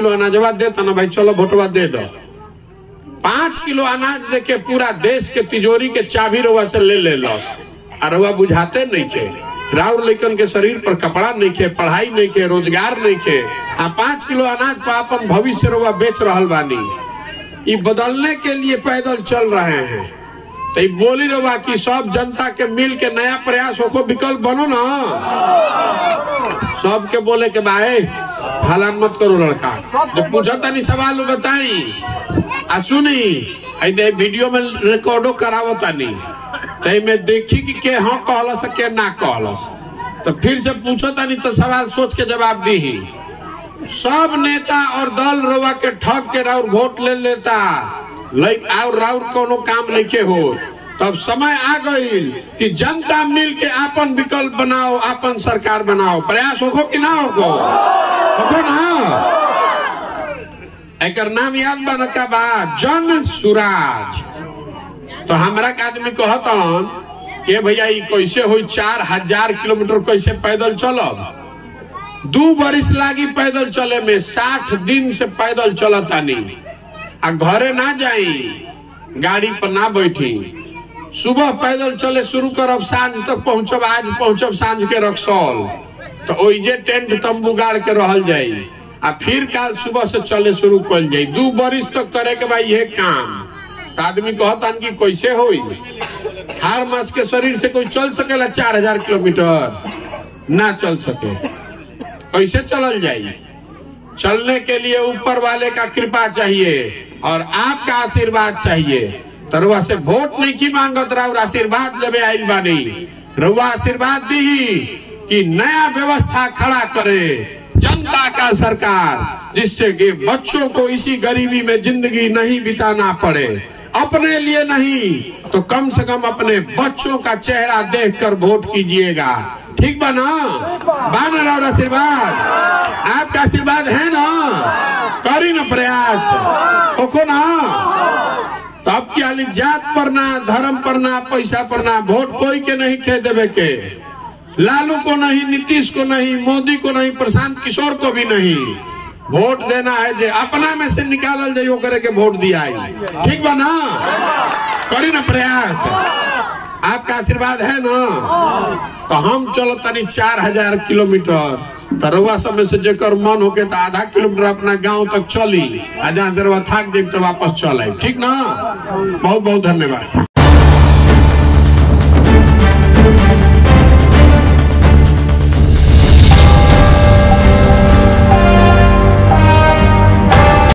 Kilo अनाजवा देता ना भाई, चलो भोटवा दे दो। 5 किलो अनाज दे के पूरा देश के तिजोरी के चाबी रउआ से ले ले लस। रउआ बुझाते नहीं के, राउर लैकन के शरीर पर कपड़ा नहीं के, पढ़ाई नहीं के, रोजगार नहीं के, आ 5 किलो अनाज पर अपन भविष्य रउआ बेच रहल बानी। ये बदलने के लिए पैदल चल रहे हैं। तो बोली रउआ की सब जनता के मिल के नया प्रयास होको, विकल्प बनो ना। सबके बोले के भाई हालात मत करो लड़का, जब पूछता नहीं सवाल बताई आ सुनी वीडियो में रिकॉर्डो करावता नहीं, तई में देखी कि के हाँ कहलस के ना कहलस, तो फिर से पूछता नहीं तो सवाल सोच के जवाब दी ही। सब नेता और दल रउआ के ठग के राउर वोट ले लेता, और राउर कोनो काम नहीं के हो। तब समय आ गई कि जनता मिल के आपन विकल्प बनाओ, आपन सरकार बनाओ। प्रयास होको कि ना होको? होको ना। एकर नाम याद बन का बा जन सुराज। तो हमारा के आदमी कहता कि भैया ये कैसे हो, 4000 किलोमीटर कैसे पैदल चलब? 2 बरिस लागी पैदल चले में, 60 दिन से पैदल चलता नहीं। आ घरे ना जाई, गाड़ी पर ना बैठी, सुबह पैदल चले शुरू करब, सांझ तक पहुंचब। आज पहुंचब सांझ के रक्सौल, तो ओइजे टेंट तंबू गाड़ के रहल जाई, आ फिर काल सुबह से चले शुरू कर जाए। 2 बरिस तक तो करे के भाई ये काम। तो आदमी कहता कि कैसे हो, हर मास के शरीर से कोई चल सकेला 4000 किलोमीटर? ना चल सके। कैसे चलल जाए? चलने के लिए ऊपर वाले का कृपा चाहिए और आपका आशीर्वाद चाहिए। तरुआ से वोट नहीं की मांगत, राउर आशीर्वाद लेबे आइल बानी। रउआ आशीर्वाद दी कि नया व्यवस्था खड़ा करे जनता का सरकार, जिससे कि बच्चों को इसी गरीबी में जिंदगी नहीं बिताना पड़े। अपने लिए नहीं तो कम से कम अपने बच्चों का चेहरा देखकर वोट कीजिएगा, ठीक बा ना? बानर और आशीर्वाद, आपका आशीर्वाद है ना? करी ना प्रयास, ओको ना। तो अब क्या जात पर ना, धर्म पर ना, पैसा पर ना, वोट कोई के नहीं खे देवे के। लालू को नहीं, नीतीश को नहीं, मोदी को नहीं, प्रशांत किशोर को भी नहीं। वोट देना है जे अपना में से निकालल जाइयो करे के वोट दिया, ठीक बा ना? करी ना प्रयास, आपका आशीर्वाद है ना? तो हम चलो तनी 4000 किलोमीटर, तरुआ समय से जेकर मन होके तो आधा किलोमीटर अपना गांव तक चली, आ जहाँ से थक जाए तो वापस चल आए, ठीक ना? बहुत बहुत धन्यवाद।